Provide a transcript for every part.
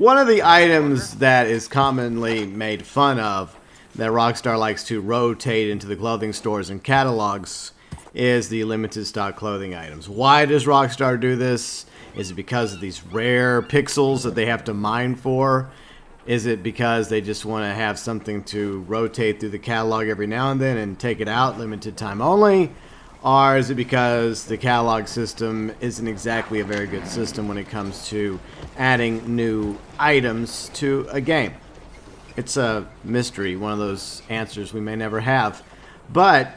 One of the items that is commonly made fun of that Rockstar likes to rotate into the clothing stores and catalogs is the limited stock clothing items. Why does Rockstar do this? Is it because of these rare pixels that they have to mine for? Is it because they just want to have something to rotate through the catalog every now and then and take it out, limited time only? Or is it because the catalog system isn't exactly a very good system when it comes to adding new items to a game? It's a mystery, one of those answers we may never have. But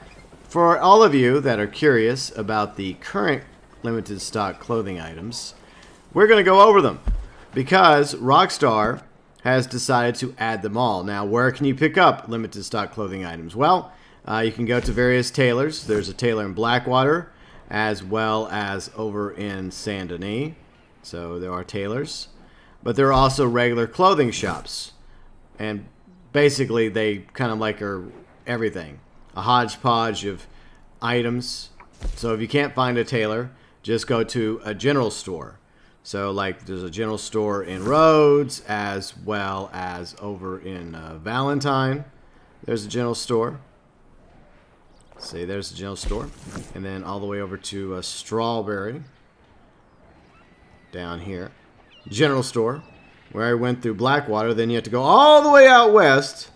for all of you that are curious about the current limited stock clothing items, we're going to go over them because Rockstar has decided to add them all. Now, where can you pick up limited stock clothing items? Well, you can go to various tailors. There's a tailor in Blackwater as well as over in Saint Denis. So there are tailors. But there are also regular clothing shops. And basically they kind of like are everything. A hodgepodge of items. So if you can't find a tailor, just go to a general store. So like there's a general store in Rhodes as well as over in Valentine. There's a general store. See, there's the general store. And then all the way over to Strawberry. Down here. General store. Where I went through Blackwater. Then you have to go all the way out west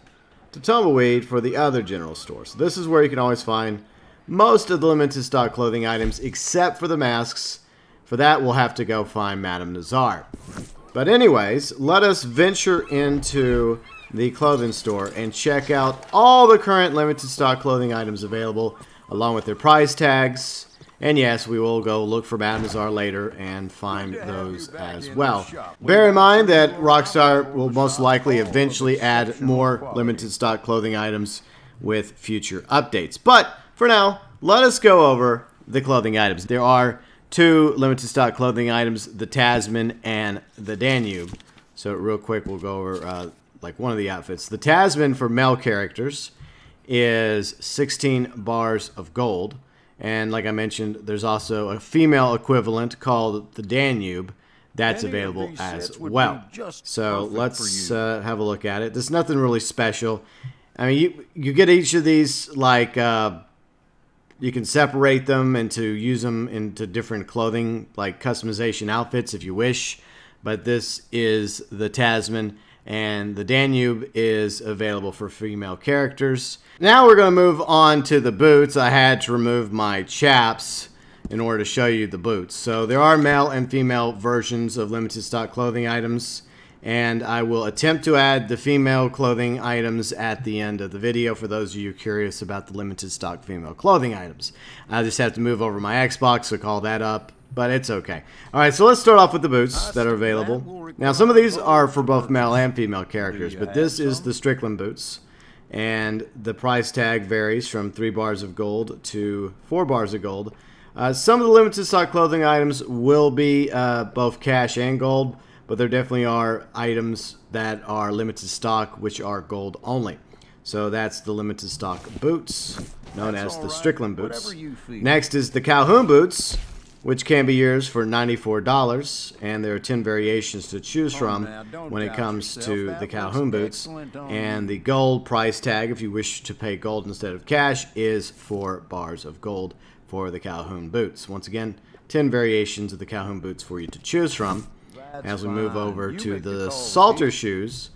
to Tumbleweed for the other general store. So this is where you can always find most of the limited stock clothing items except for the masks. For that, we'll have to go find Madame Nazar. But anyways, let us venture into the clothing store and check out all the current limited stock clothing items available along with their price tags. And yes, we will go look for Madame Nazar later and find those as well. Bear in mind that Rockstar will most likely eventually add more limited stock clothing items with future updates. But for now, let us go over the clothing items. There are two limited stock clothing items, the Tasman and the Danube. So real quick, we'll go over like one of the outfits. The Tasman for male characters is 16 bars of gold. And like I mentioned, there's also a female equivalent called the Danube that's available as well. So let's have a look at it. There's nothing really special. I mean, you get each of these like you can separate them and to use them into different clothing, like customization outfits if you wish. But this is the Tasman. And the Danube is available for female characters. Now we're going to move on to the boots. I had to remove my chaps in order to show you the boots. So there are male and female versions of limited stock clothing items. And I will attempt to add the female clothing items at the end of the video for those of you curious about the limited stock female clothing items. I just have to move over my Xbox to call that up. But it's okay. Alright, so let's start off with the boots that are available. Now, some of these are for both male and female characters, but this is the Strickland boots. And the price tag varies from 3 bars of gold to 4 bars of gold. Some of the limited stock clothing items will be both cash and gold, but there definitely are items that are limited stock, which are gold only. So that's the limited stock boots, known as the Strickland boots. Next is the Calhoun boots, which can be yours for $94, and there are 10 variations to choose from when it comes to the Calhoun boots. And the gold price tag, if you wish to pay gold instead of cash, is 4 bars of gold for the Calhoun boots. Once again, 10 variations of the Calhoun boots for you to choose from. As we move over to the Salter shoes,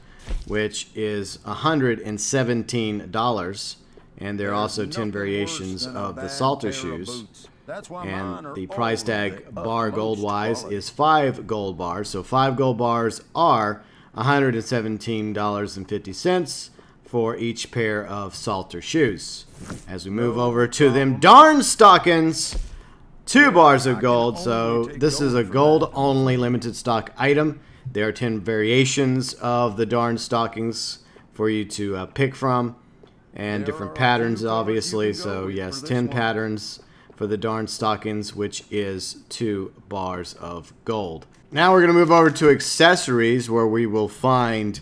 which is $117, and there are also 10 variations of the Salter shoes. And the price tag bar gold wise is 5 gold bars. So 5 gold bars are $117.50 for each pair of Salter shoes. As we move over to them darn stockings, 2 bars of gold. So this is a gold only limited stock item. There are 10 variations of the darn stockings for you to pick from, and different patterns obviously. So yes, 10 patterns for the darn stockings, which is 2 bars of gold. Now we're going to move over to accessories, where we will find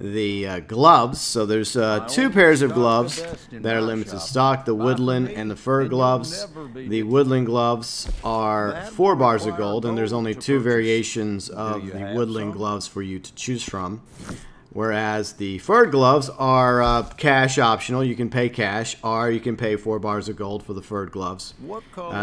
the gloves. So there's two pairs of gloves that are limited stock, the Woodland and the fur gloves. The Woodland gloves are 4 bars of gold, and there's only 2 variations of the Woodland gloves for you to choose from. Whereas the fur gloves are cash optional. You can pay cash, or you can pay 4 bars of gold for the fur gloves.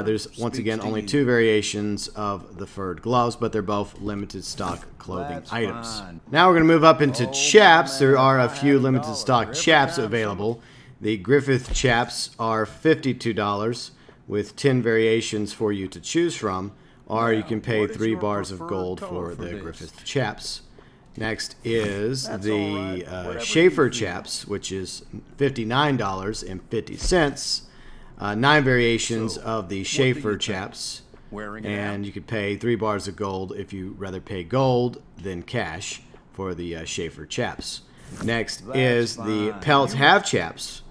There's, once again, only 2 variations of the fur gloves, but they're both limited stock clothing items. Now we're going to move up into chaps. There are a few limited stock chaps available. The Griffith chaps are $52 with 10 variations for you to choose from, or you can pay 3 bars of gold for the Griffith chaps. Next is the Schaefer chaps, which is $59.50. 9 variations of the Schaefer chaps, and you could pay 3 bars of gold if you rather pay gold than cash for the Schaefer chaps. Next is the Pelt half chaps,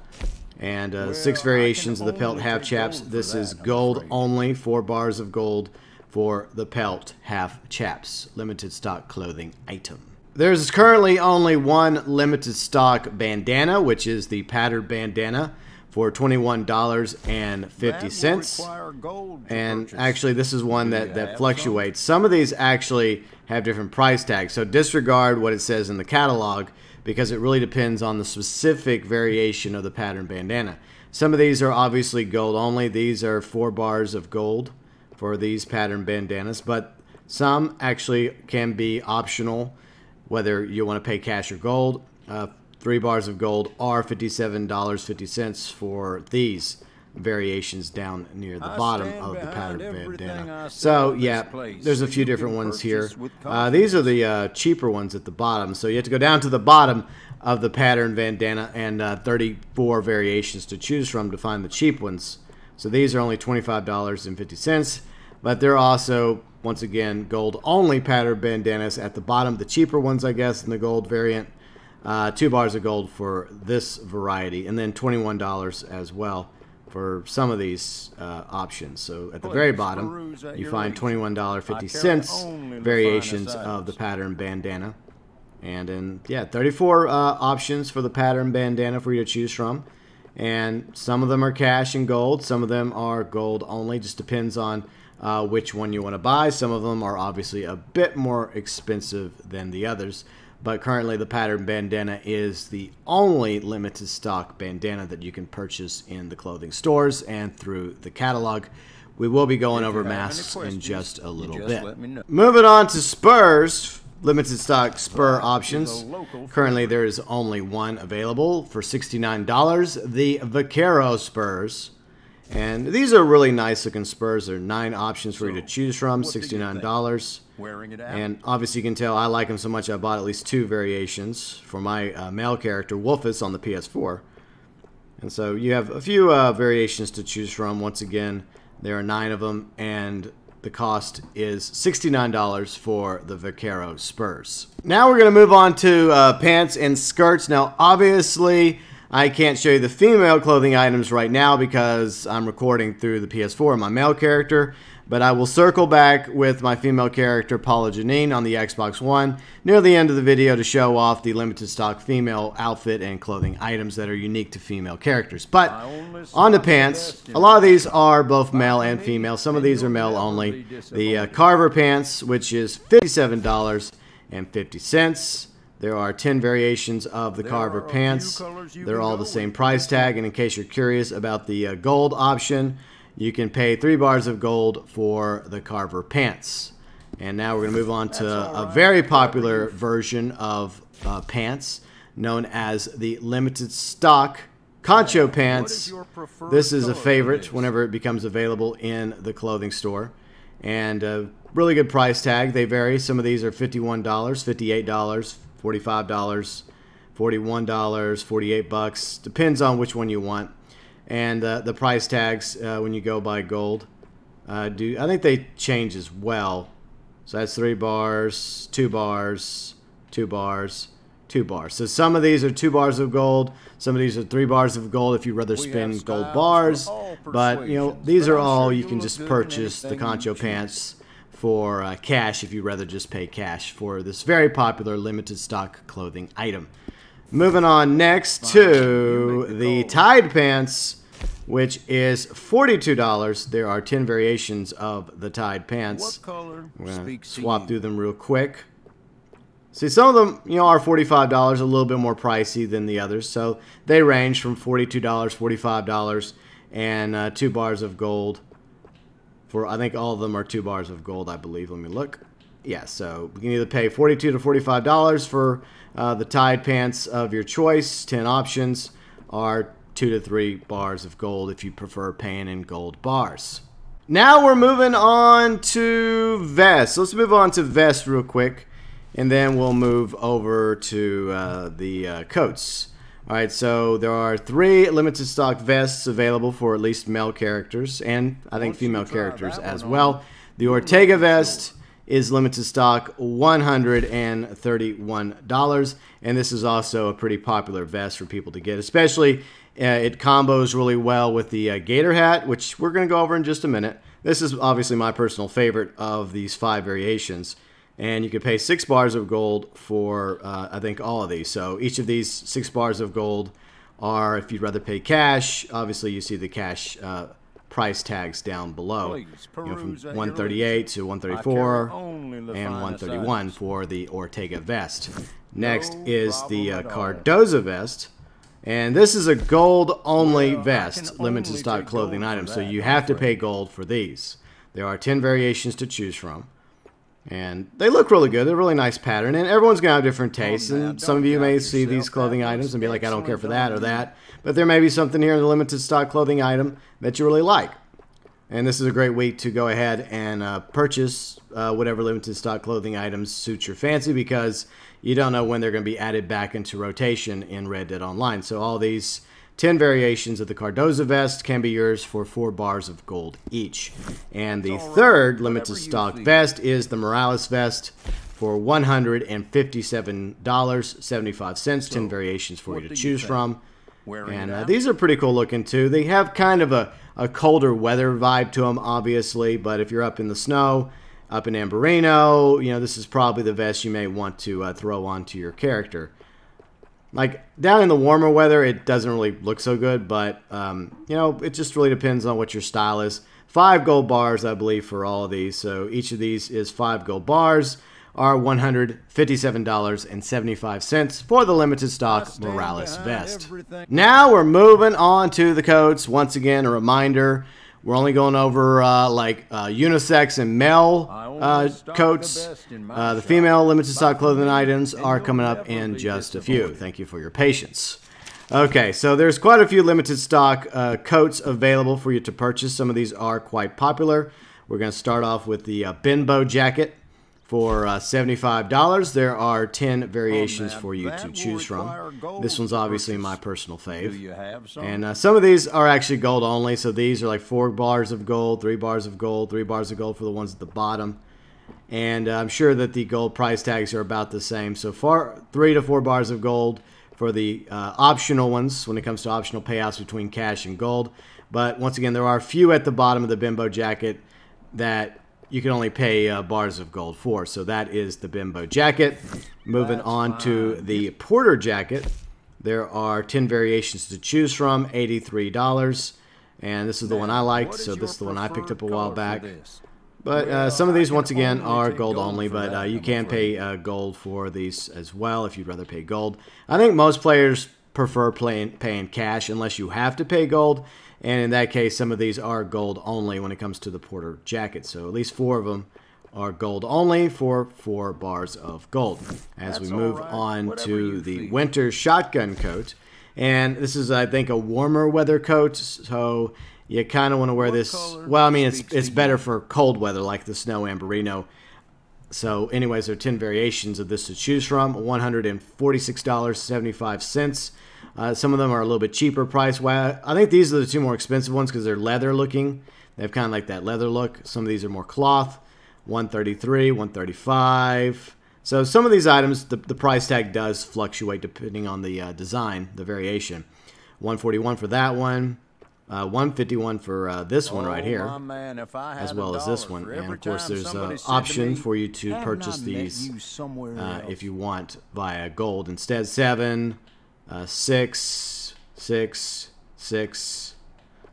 and 6 variations of the Pelt half chaps. This is gold only, 4 bars of gold for the Pelt half chaps, limited stock clothing item. There's currently only 1 limited stock bandana, which is the patterned bandana for $21.50. And actually, this is one that fluctuates. Some of these actually have different price tags, so disregard what it says in the catalog because it really depends on the specific variation of the patterned bandana. Some of these are obviously gold only. These are 4 bars of gold for these patterned bandanas, but some actually can be optional, whether you want to pay cash or gold. 3 bars of gold are $57.50 for these variations down near the bottom of the patterned bandana. So yeah, there's a few different ones here. These are the cheaper ones at the bottom. So you have to go down to the bottom of the patterned bandana and 34 variations to choose from to find the cheap ones. So these are only $25.50, but they're also, once again, gold-only patterned bandanas at the bottom, the cheaper ones, I guess, in the gold variant. 2 bars of gold for this variety, and then $21 as well for some of these options. So at the very bottom, you find $21.50 variations of the patterned bandana. And then, yeah, 34 options for the patterned bandana for you to choose from. And some of them are cash and gold. Some of them are gold only. Just depends on which one you want to buy. Some of them are obviously a bit more expensive than the others. But currently the patterned bandana is the only limited stock bandana that you can purchase in the clothing stores and through the catalog. We will be going over masks in just a little bit. Moving on to spurs. Limited stock spur options. Currently, there is only 1 available for $69, the Vaquero spurs. And these are really nice looking spurs. There are 9 options for you to choose from, $69. And obviously, you can tell I like them so much I bought at least 2 variations for my male character, Wolfus, on the PS4. And so you have a few variations to choose from. Once again, there are 9 of them, and the cost is $69 for the Vaquero spurs. Now we're going to move on to pants and skirts. Now, obviously, I can't show you the female clothing items right now because I'm recording through the PS4 and my male character, but I will circle back with my female character, Paula Janine, on the Xbox One near the end of the video to show off the limited stock female outfit and clothing items that are unique to female characters. But on to pants, a lot of these are both male and female. Some of these are male only. The Carver pants, which is $57.50. There are 10 variations of the Carver pants. They're all the same price tag, and in case you're curious about the gold option, you can pay 3 bars of gold for the Carver pants. And now we're going to move on to a very popular version of pants known as the limited stock Concho pants. This is a favorite whenever it becomes available in the clothing store. And a really good price tag. They vary. Some of these are $51, $58, $45, $41, 48 bucks. Depends on which one you want. And the price tags when you go by gold, I think they change as well. So that's 3 bars, 2 bars, 2 bars, 2 bars. So some of these are 2 bars of gold. Some of these are 3 bars of gold if you rather spend gold bars. But, you know, these are all you can just purchase the Concho pants for cash if you'd rather just pay cash for this very popular limited stock clothing item. Moving on next to the Tide Pants, which is $42. There are 10 variations of the Tide Pants. We're going to swap through them real quick. See, some of them, you know, are $45, a little bit more pricey than the others. So they range from $42, $45, and 2 bars of gold. For I think all of them are 2 bars of gold, I believe. Let me look. Yeah, so you can either pay $42 to $45 for the Tide Pants of your choice. 10 options are 2 to 3 bars of gold if you prefer paying in gold bars. Now we're moving on to vests. So let's move on to vests real quick. And then we'll move over to the coats. All right, so there are 3 limited stock vests available for at least male characters, and I think female characters as well. The Ortega vest is limited stock, $131. And this is also a pretty popular vest for people to get, especially it combos really well with the Gator hat, which we're going to go over in just a minute. This is obviously my personal favorite of these 5 variations. And you can pay 6 bars of gold for, I think, all of these. So each of these 6 bars of gold are, if you'd rather pay cash, obviously you see the cash price tags down below. Please, you know, from 138 to 134 and 131 for the Ortega vest. Next is the Cardoza vest. And this is a gold-only vest, limited stock clothing item. So you have to pay gold for these. There are 10 variations to choose from. And they look really good. They're a really nice pattern. And everyone's going to have different tastes. And some of you may see these clothing items and be like, I don't care for that or that. But there may be something here in the limited stock clothing item that you really like. And this is a great week to go ahead and purchase whatever limited stock clothing items suit your fancy, because you don't know when they're going to be added back into rotation in Red Dead Online. So all these 10 variations of the Cardoza vest can be yours for 4 bars of gold each. And the third limited stock vest is the Morales vest for $157.75. 10 variations for you to choose from. And these are pretty cool looking too. They have kind of a colder weather vibe to them, obviously. But if you're up in the snow, up in Ambarino, you know, this is probably the vest you may want to throw onto your character. Like, down in the warmer weather, it doesn't really look so good, but, you know, it just really depends on what your style is. 5 gold bars, I believe, for all of these. So each of these is 5 gold bars, are $157.75 for the limited stock Morales vest. Now we're moving on to the coats. Once again, a reminder, we're only going over, unisex and male coats. The female limited stock clothing items are coming up in just a few. Thank you for your patience. Okay, so there's quite a few limited stock coats available for you to purchase. Some of these are quite popular. We're going to start off with the Benbow jacket for $75. There are 10 variations for you to choose from. This one's obviously my personal fave. And some of these are actually gold only. So these are like 4 bars of gold, 3 bars of gold, 3 bars of gold for the ones at the bottom. And I'm sure that the gold price tags are about the same. So far, 3 to 4 bars of gold for the optional ones when it comes to optional payouts between cash and gold. But once again, there are a few at the bottom of the Benbow jacket that you can only pay bars of gold for. So that is the Benbow jacket. Moving on to the Porter jacket. There are 10 variations to choose from, $83. And this is the one I liked, so this is the one I picked up a while back. But some of these, once again, are gold only, but you can pay gold for these as well if you'd rather pay gold. I think most players prefer paying cash unless you have to pay gold. And in that case, some of these are gold only when it comes to the Porter jacket. So at least 4 of them are gold only for 4 bars of gold. As we move on to the winter shotgun coat. And this is, I think, a warmer weather coat. So you kind of want to wear this. Well, I mean, it's better for cold weather like the snow Ambarino. So anyways, there are 10 variations of this to choose from. $146.75. Some of them are a little bit cheaper price. I think these are the 2 more expensive ones because they're leather looking. They have kind of like that leather look. Some of these are more cloth. $133, $135. So some of these items, the price tag does fluctuate depending on the design, the variation. $141 for that one. $151 for this one right here, man, as well as this one. And of course, there's an option for you to purchase these if you want via gold. Instead, 7, 6, 6, 6.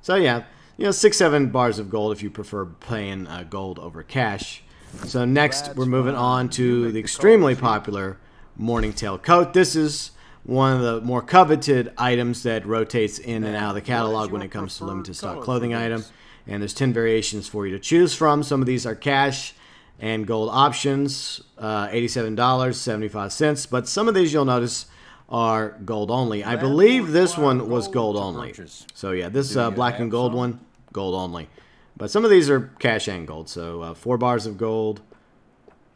So yeah, you know, 6, 7 bars of gold if you prefer paying gold over cash. So next, we're moving on to the extremely popular Morningtail coat. This is one of the more coveted items that rotates in and out of the catalog when it comes to limited stock clothing item. And there's 10 variations for you to choose from. Some of these are cash and gold options, $87.75. But some of these you'll notice are gold only. I believe this one was gold only. So yeah, this black and gold one, gold only. But some of these are cash and gold. So 4 bars of gold.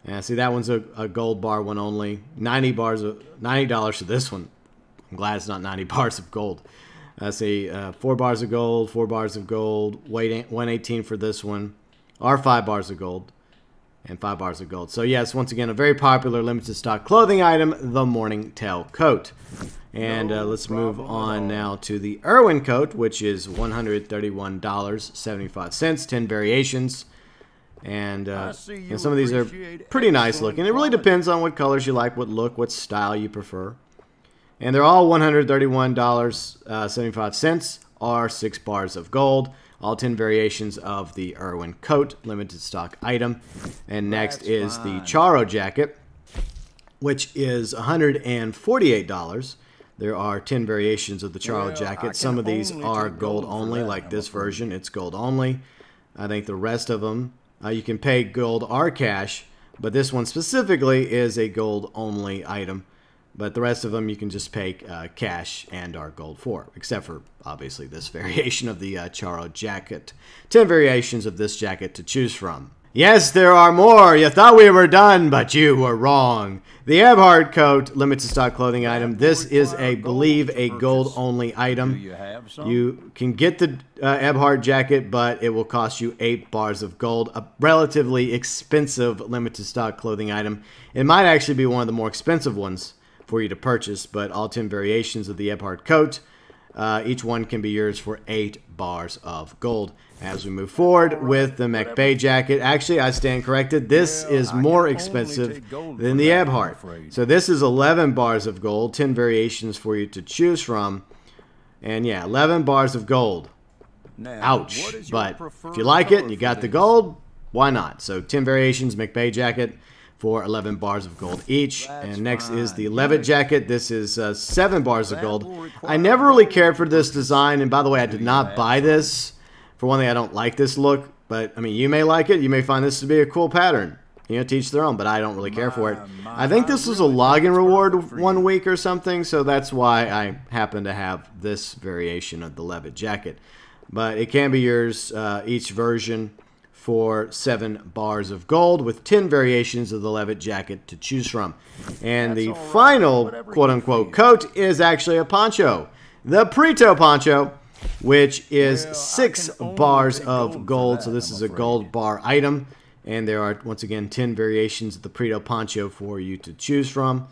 Yeah, see, that one's a gold bar one only. $90 for this one. I'm glad it's not 90 bars of gold. See, 4 bars of gold, 4 bars of gold. Weight 118 for this one. Or 5 bars of gold and 5 bars of gold. So yes, once again, a very popular limited stock clothing item, the Morningtail coat. And let's move on now to the Irwin coat, which is $131.75. 10 variations. And some of these are pretty nice looking. It really depends on what colors you like, what look, what style you prefer. And they're all $131.75 or 6 bars of gold. All 10 variations of the Irwin coat, limited stock item. And next is the Charro jacket, which is $148. There are 10 variations of the Charro jacket. Some of these are gold only, like this version. It's gold only. I think the rest of them, you can pay gold or cash, but this one specifically is a gold-only item. But the rest of them you can just pay cash and or gold for, except for, obviously, this variation of the Charro jacket. 10 variations of this jacket to choose from. Yes, there are more. You thought we were done, but you were wrong. The Eberhardt coat, limited stock clothing item. This is, I believe, a gold-only item. You can get the Eberhardt jacket, but it will cost you 8 bars of gold. A relatively expensive limited stock clothing item. It might actually be one of the more expensive ones for you to purchase, but all 10 variations of the Eberhardt coat. Each one can be yours for 8 bars of gold. As we move forward with the McBay jacket, actually, I stand corrected. This is more expensive than the Eberhardt. So this is 11 bars of gold, 10 variations for you to choose from. And yeah, 11 bars of gold. Ouch. But if you like it and you got the gold, why not? So 10 variations, McBay jacket for 11 bars of gold each. And next is the Levitt jacket. This is 7 bars of gold. I never really cared for this design. And by the way, I did not buy this. For one thing, I don't like this look. But, I mean, you may like it. You may find this to be a cool pattern. You know, to each their own. But I don't really care for it. I think this was a login reward one week or something. So that's why I happen to have this variation of the Levitt jacket. But it can be yours, each version, for 7 bars of gold with 10 variations of the Levitt jacket to choose from. And the final quote-unquote coat is actually a poncho, the Preto poncho, which is 6 bars of gold. So this is a gold bar item, and there are once again 10 variations of the Preto poncho for you to choose from.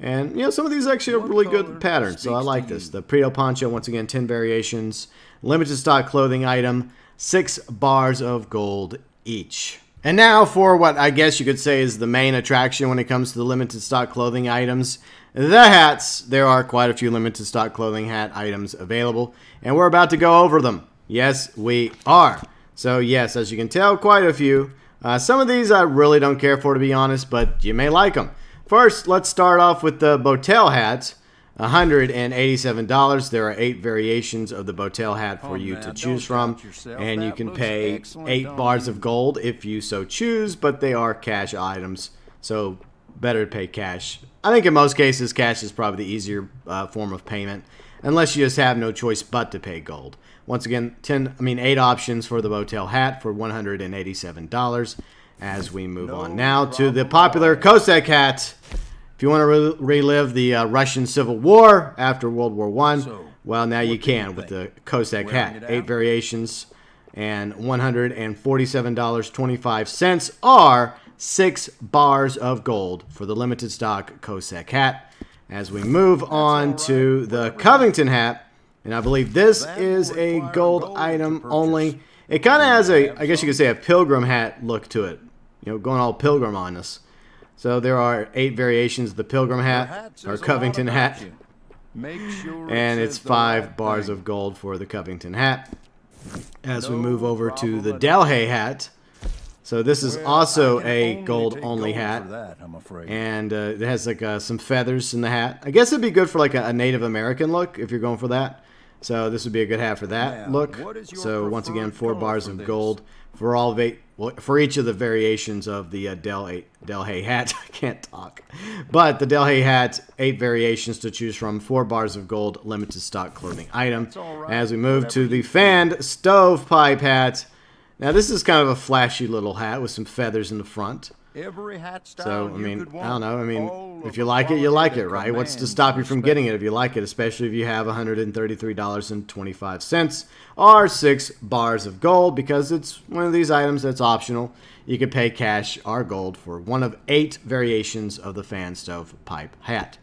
And you know, some of these actually are really good patterns, so I like this. The Preto poncho, once again, 10 variations, limited stock clothing item. 6 bars of gold each. And now for what I guess you could say is the main attraction when it comes to the limited stock clothing items, the hats. There are quite a few limited stock clothing hat items available, and we're about to go over them. Yes, we are. So yes, as you can tell, quite a few. Some of these I really don't care for, to be honest, but you may like them. First, let's start off with the Botel hat. $187. There are 8 variations of the Botel hat for you to choose from, and you can pay 8 bars of gold if you so choose, but they are cash items, so better to pay cash. I think in most cases, cash is probably the easier form of payment, unless you just have no choice but to pay gold. Once again, 8 options for the Botel hat for $187. As we move on now to the popular Cosec hat. If you want to relive the Russian Civil War after World War I, well, now you can with the Cossack hat. 8 variations and $147.25 are 6 bars of gold for the limited stock Cossack hat. As we move on to the Covington hat, And I believe this is a gold item only. It kind of has a, I guess you could say, a pilgrim hat look to it. You know, going all pilgrim on us. So there are 8 variations of the pilgrim hat, or Covington hat. And it's 5 bars of gold for the Covington hat. As we move over to the Dalhay hat. So this is also a gold-only hat, and it has like some feathers in the hat. I guess it'd be good for like a Native American look if you're going for that. So this would be a good hat for that look. So once again, 4 bars of gold for all of 8, well, for each of the variations of the Dalhay hat. I can't talk, but the Dalhay hat, 8 variations to choose from, 4 bars of gold, limited stock clothing item. As we move to the fanned stovepipe hat. Now this is kind of a flashy little hat with some feathers in the front. So, I mean, I don't know. I mean, if you like it, you like it, right? What's to stop you from getting it if you like it, especially if you have $133.25 or 6 bars of gold, because it's one of these items that's optional. You could pay cash or gold for one of 8 variations of the fan stove pipe hat.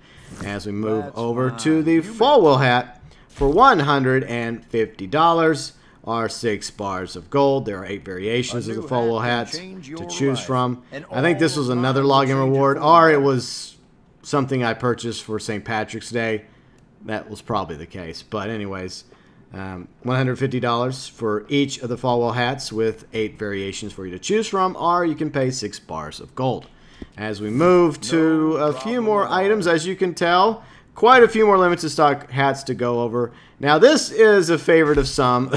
As we move over to the four-wheel hat for $150. Are 6 bars of gold. There are 8 variations of the foil hats to choose from. I think this was another login reward, or it was something I purchased for St. Patrick's Day. That was probably the case. But anyways, $150 for each of the foil hats with 8 variations for you to choose from, or you can pay 6 bars of gold. As we move to a few more items, as you can tell, quite a few more limited stock hats to go over. Now this is a favorite of some.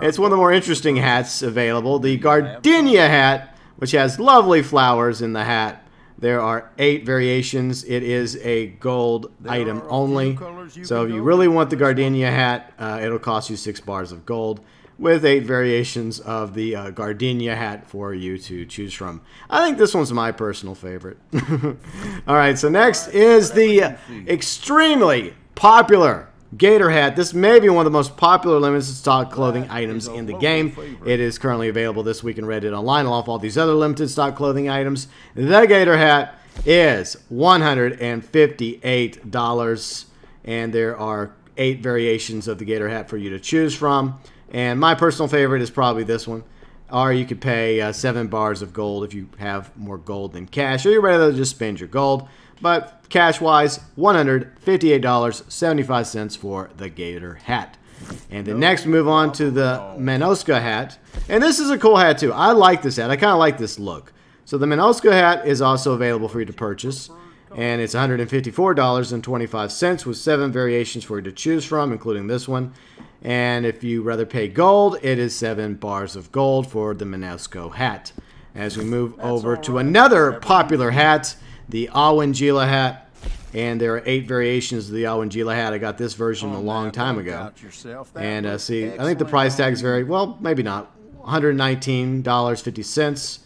It's one of the more interesting hats available. The Gardenia hat, which has lovely flowers in the hat. There are 8 variations. It is a gold item only. So if you really want the Gardenia hat, it'll cost you 6 bars of gold, with 8 variations of the Gardenia hat for you to choose from. I think this one's my personal favorite. All right, so next is the extremely popular Gator hat. This may be one of the most popular limited stock clothing items in the game. It is currently available this week in Reddit Online, along with all these other limited stock clothing items. The Gator hat is $158, and there are 8 variations of the Gator hat for you to choose from. And my personal favorite is probably this one. Or you could pay 7 bars of gold if you have more gold than cash, or you'd rather just spend your gold. But cash-wise, $158.75 for the Gator hat. And then next we move on to the Manoska hat. And this is a cool hat too. I like this hat. I kind of like this look. So the Manoska hat is also available for you to purchase. And it's $154.25 with 7 variations for you to choose from, including this one. And if you rather pay gold, it is 7 bars of gold for the Manosko hat. As we move over to another popular hat, the Awanjila hat. And there are 8 variations of the Awanjila hat. I got this version a long time ago. And see, I think the price tags vary. Well, maybe not. $119.50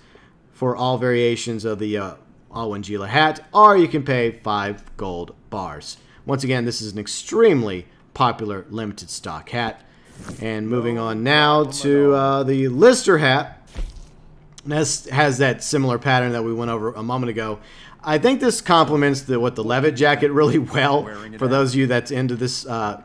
for all variations of the Awanjila hat, or you can pay 5 gold bars. Once again, this is an extremely popular limited stock hat. And moving on now to the Lister hat. This has that similar pattern that we went over a moment ago. I think this complements the Levitt jacket really well, for those of you that's into this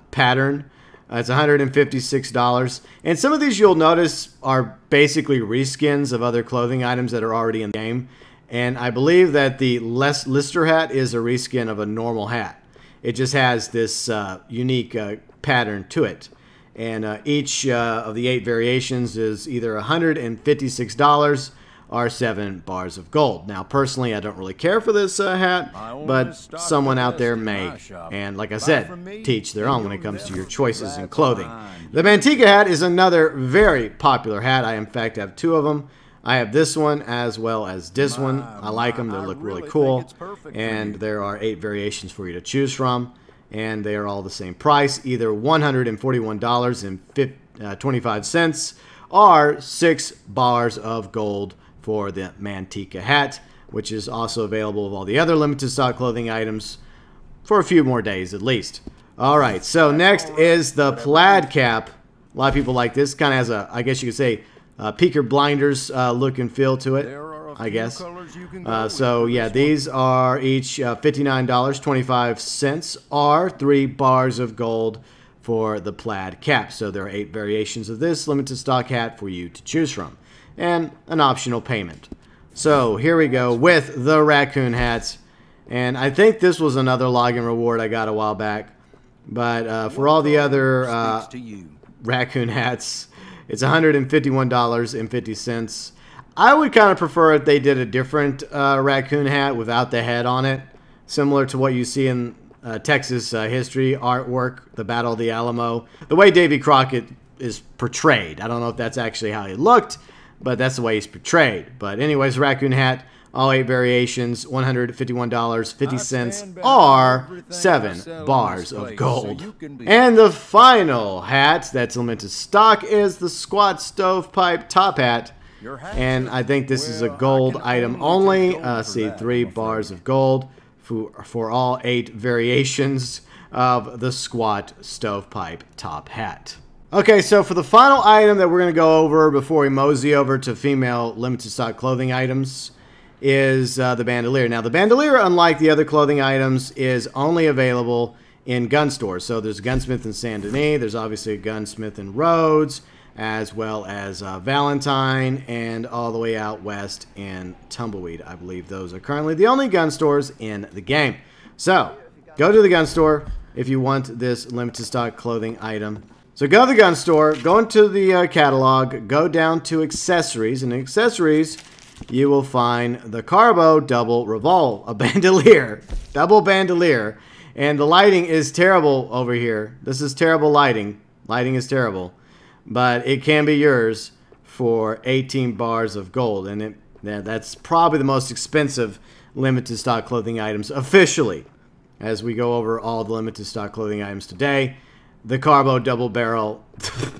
pattern. It's $156. And some of these you'll notice are basically reskins of other clothing items that are already in the game. And I believe that the Lister hat is a reskin of a normal hat. It just has this unique pattern to it. And each of the 8 variations is either $156 or 7 bars of gold. Now, personally, I don't really care for this hat, but someone out there may. And like I said, teach their own when it comes to your choices in clothing. The Manteca hat is another very popular hat. I, in fact, have 2 of them. I have this one as well as this one. I like them. They look really cool. And there are 8 variations for you to choose from. And they are all the same price, either $141.25 or 6 bars of gold for the Manteca hat, which is also available with all the other limited stock clothing items for a few more days at least. All right, so next is the plaid cap. A lot of people like this. Kind of has a, I guess you could say, Peaker Blinders look and feel to it, I guess. So yeah, these are each $59.25 or 3 bars of gold for the plaid cap. So there are 8 variations of this limited stock hat for you to choose from, and an optional payment. So here we go with the raccoon hats. And I think this was another login reward I got a while back. But for all the other raccoon hats, it's $151.50. I would kind of prefer if they did a different raccoon hat without the head on it, similar to what you see in Texas history artwork, the Battle of the Alamo. The way Davy Crockett is portrayed. I don't know if that's actually how he looked, but that's the way he's portrayed. But anyways, raccoon hat, all 8 variations, $151.50, are 7 bars of gold. So and the final hat that's limited stock is the squat stovepipe top hat. And I think this is a gold item only. See, 3 bars of gold for all 8 variations of the squat stovepipe top hat. Okay, so for the final item that we're going to go over before we mosey over to female limited stock clothing items is the bandolier. Now, the bandolier, unlike the other clothing items, is only available in gun stores. So there's a gunsmith in Saint Denis. There's obviously a gunsmith in Rhodes, as well as Valentine, and all the way out west in Tumbleweed. I believe those are currently the only gun stores in the game. So go to the gun store if you want this limited stock clothing item. So go to the gun store, go into the catalog, go down to accessories, and in accessories you will find the Carbo double revolve, a bandolier, double bandolier. And the lighting is terrible over here. This is terrible lighting. Lighting is terrible. But it can be yours for 18 bars of gold. And that's probably the most expensive limited stock clothing items officially. As we go over all the limited stock clothing items today, the Carbo double barrel,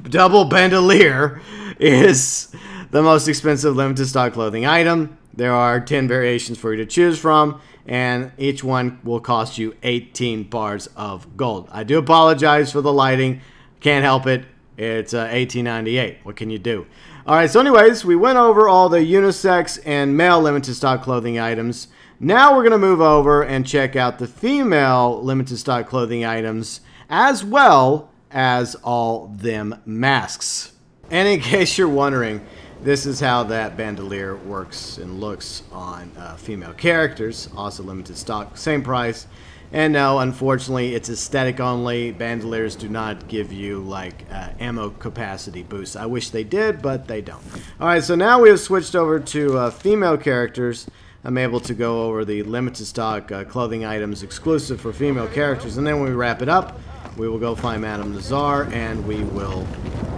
double bandolier is the most expensive limited stock clothing item. There are 10 variations for you to choose from, and each one will cost you 18 bars of gold. I do apologize for the lighting. Can't help it. It's 1898. What can you do? All right, so anyways, we went over all the unisex and male limited stock clothing items. Now we're going to move over and check out the female limited stock clothing items, as well as all them masks. And in case you're wondering, this is how that bandolier works and looks on female characters. Also limited stock, same price. And no, unfortunately, it's aesthetic only. Bandoliers do not give you, like, ammo capacity boosts. I wish they did, but they don't. All right, so now we have switched over to female characters. I'm able to go over the limited stock clothing items exclusive for female characters. And then when we wrap it up, we will go find Madame Nazar, and we will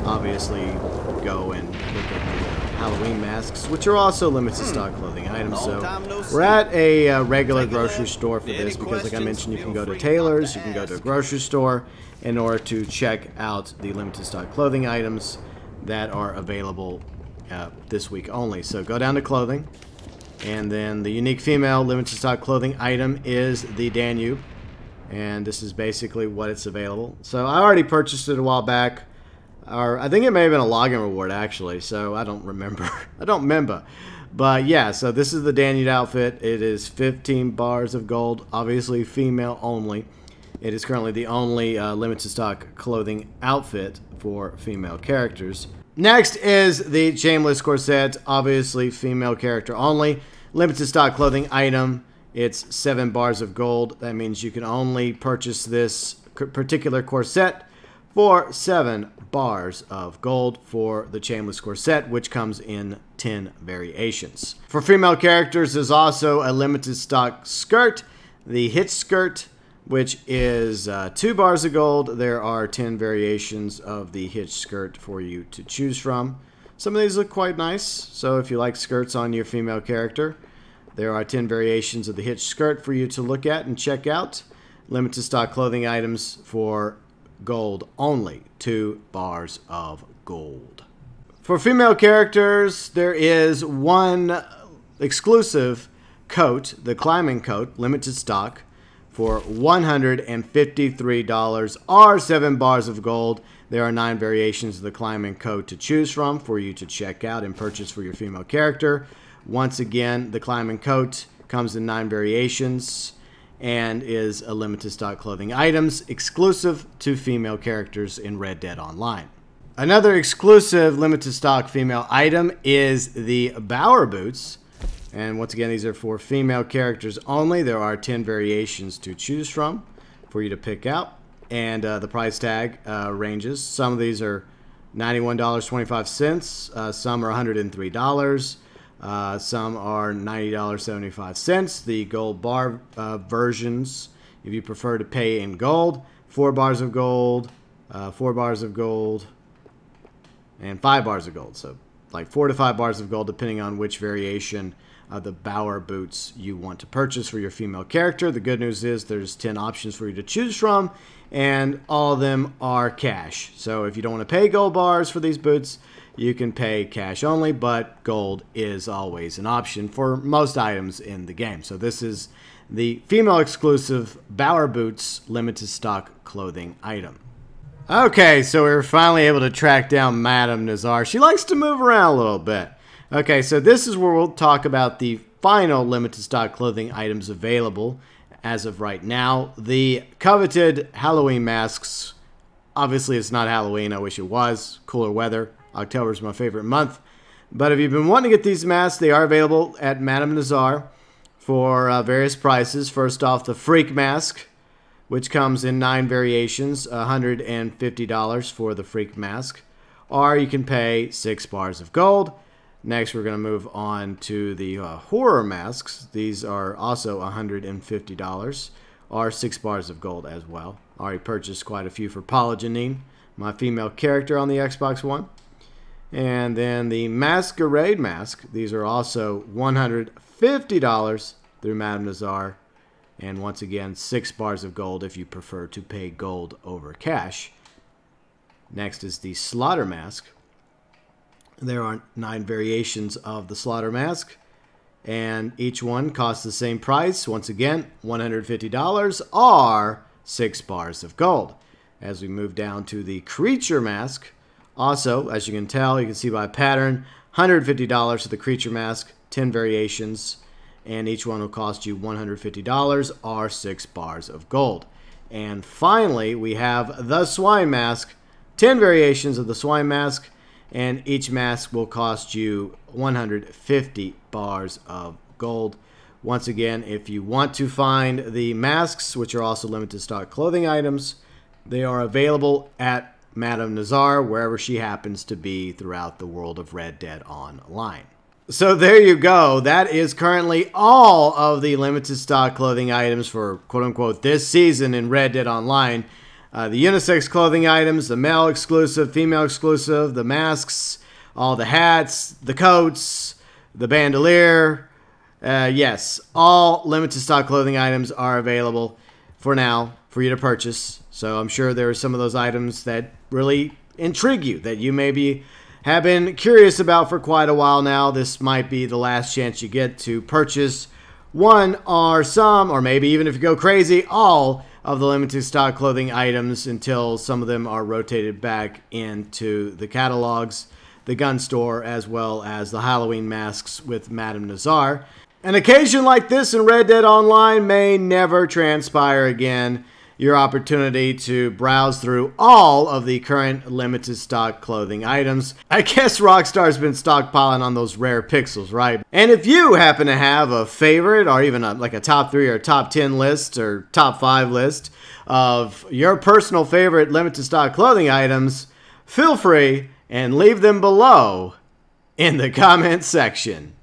obviously go and look at the Halloween masks, which are also limited stock clothing items. So we're at a regular grocery store for this because, like I mentioned, you can go to Taylor's, you can go to a grocery store in order to check out the limited stock clothing items that are available this week only. So go down to clothing, and then the unique female limited stock clothing item is the Danube, and this is basically what it's available. So I already purchased it a while back. Or I think it may have been a login reward, actually, so I don't remember. I don't remember. But, yeah, so this is the Danube outfit. It is 15 bars of gold, obviously female only. It is currently the only limited stock clothing outfit for female characters. Next is the Shameless Corset, obviously female character only. Limited stock clothing item. It's 7 bars of gold. That means you can only purchase this particular corset for 7 bars of gold for the Shameless Corset, which comes in 10 variations. For female characters, there's also a limited stock skirt, the Hitch skirt, which is 2 bars of gold. There are 10 variations of the Hitch skirt for you to choose from. Some of these look quite nice, so if you like skirts on your female character, there are 10 variations of the Hitch skirt for you to look at and check out. Limited stock clothing items for gold only, 2 bars of gold. For female characters, there is one exclusive coat, the Climbing coat, limited stock, for $153, or 7 bars of gold. There are 9 variations of the Climbing coat to choose from for you to check out and purchase for your female character. Once again, the Climbing coat comes in 9 variations. and is a limited stock clothing items exclusive to female characters in Red Dead Online. Another exclusive limited stock female item is the Bauer boots. And once again, these are for female characters only. There are 10 variations to choose from for you to pick out. And the price tag ranges. Some of these are $91.25. Some are $103. Some are $90.75. The gold bar versions, if you prefer to pay in gold, 4 bars of gold, 4 bars of gold, and 5 bars of gold. So like 4 to 5 bars of gold, depending on which variation of the Bauer boots you want to purchase for your female character. The good news is there's 10 options for you to choose from, and all of them are cash. So if you don't want to pay gold bars for these boots, you can pay cash only, but gold is always an option for most items in the game. So this is the female exclusive Bauer boots limited stock clothing item. Okay, so we were finally able to track down Madame Nazar. She likes to move around a little bit. Okay, so this is where we'll talk about the final limited stock clothing items available as of right now. The coveted Halloween masks. Obviously, it's not Halloween. I wish it was. Cooler weather. October is my favorite month. But if you've been wanting to get these masks, they are available at Madame Nazar for various prices. First off, the Freak Mask, which comes in 9 variations, $150 for the Freak Mask, or you can pay 6 bars of gold. Next, we're going to move on to the Horror Masks. These are also $150, or 6 bars of gold as well. I already purchased quite a few for Polygenine, my female character on the Xbox One. And then the Masquerade Mask. These are also $150 through Madame Nazar. And once again, 6 bars of gold if you prefer to pay gold over cash. Next is the Slaughter Mask. There are 9 variations of the Slaughter Mask, and each one costs the same price. Once again, $150 or 6 bars of gold. As we move down to the Creature Mask, also, as you can tell, you can see by pattern, $150 for the Creature Mask, 10 variations. And each one will cost you $150 or 6 bars of gold. And finally, we have the Swine Mask. 10 variations of the Swine Mask. And each mask will cost you 150 bars of gold. Once again, if you want to find the masks, which are also limited stock clothing items, they are available at Madame Nazar, wherever she happens to be throughout the world of Red Dead Online. So there you go. That is currently all of the limited stock clothing items for quote-unquote this season in Red Dead Online. The unisex clothing items, the male exclusive, female exclusive, the masks, all the hats, the coats, the bandolier. Yes, all limited stock clothing items are available for now for you to purchase. So I'm sure there are some of those items that really intrigue you that you may be have been curious about for quite a while now. This might be the last chance you get to purchase one or some, or maybe even if you go crazy, all of the limited stock clothing items until some of them are rotated back into the catalogs, the gun store, as well as the Halloween masks with Madame Nazar. An occasion like this in Red Dead Online may never transpire again. Your opportunity to browse through all of the current limited stock clothing items. I guess Rockstar's been stockpiling on those rare pixels, right? And if you happen to have a favorite or even like a top 3 or top 10 list or top 5 list of your personal favorite limited stock clothing items, feel free and leave them below in the comments section.